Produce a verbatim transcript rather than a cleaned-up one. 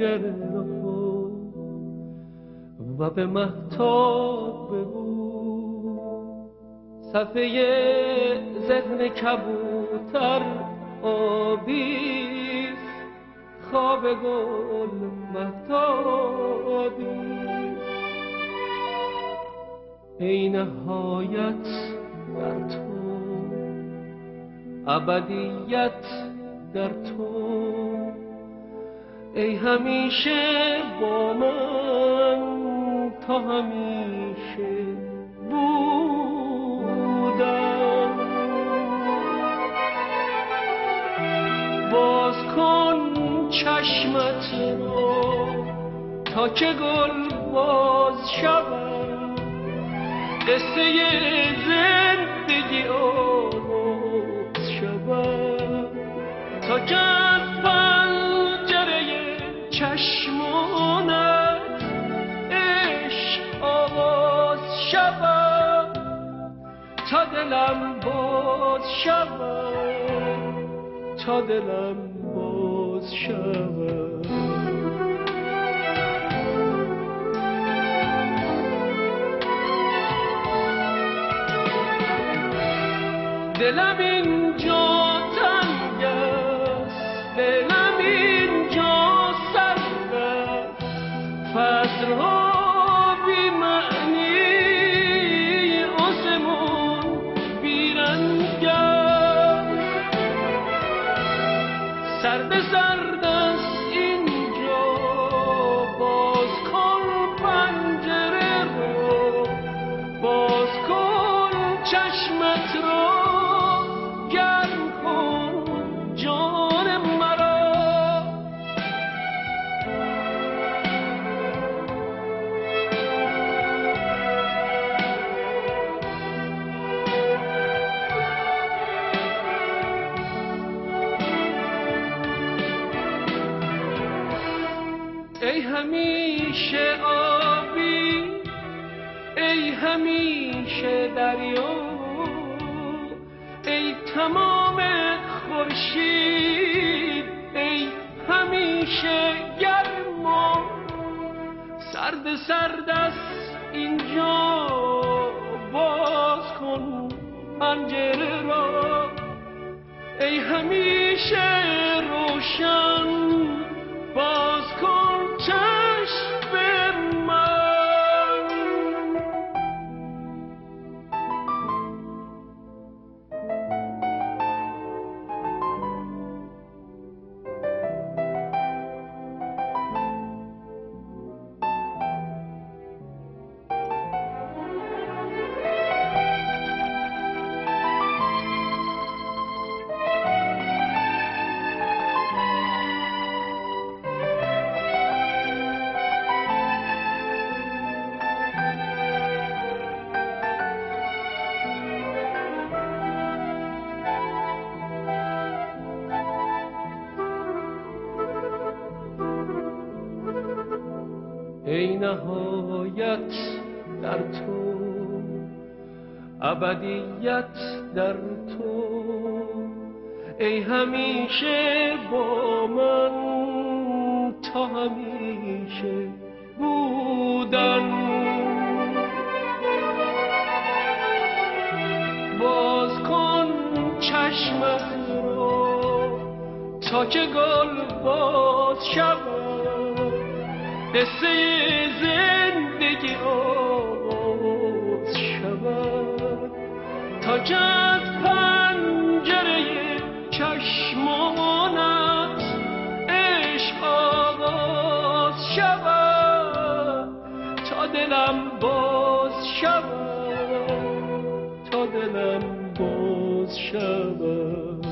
گرد خود و به مهتاب ببو صفحه ذهن کبوتر آبی خواب گل مهتابی ای نهایت در تو ابدیت در تو ای همیشه با من تا همیشه بودم باز کن چشمت رو تا که گل باز شود قصه زندگی آغاز شود تا که از پنجره چشمانت عشق آغاز شود تا دلم باز شود تا دلم باز شود دلم اینجا تنگ است دلم اینجا سرد است فصل‌ها بی معنی آسمون بی رنگ است سرد سرد است اینجا باز کن پنجره رو باز کن چشمت رو ای همیشه آبی ای همیشه دریا ای تمام خورشید ای همیشه گرما سرد سرد است اینجا باز کن پنجره را ای همیشه روشن باز کن چشم من ای نهایت در تو ابدیت در تو ای همیشه با من تا همیشه بودن باز کن چشمت رو تا که گل باز شود قصه زندگی آغاز شود تا که از پنجره چشمانت عشق آغاز شود تا دلم باز شود تا دلم باز شود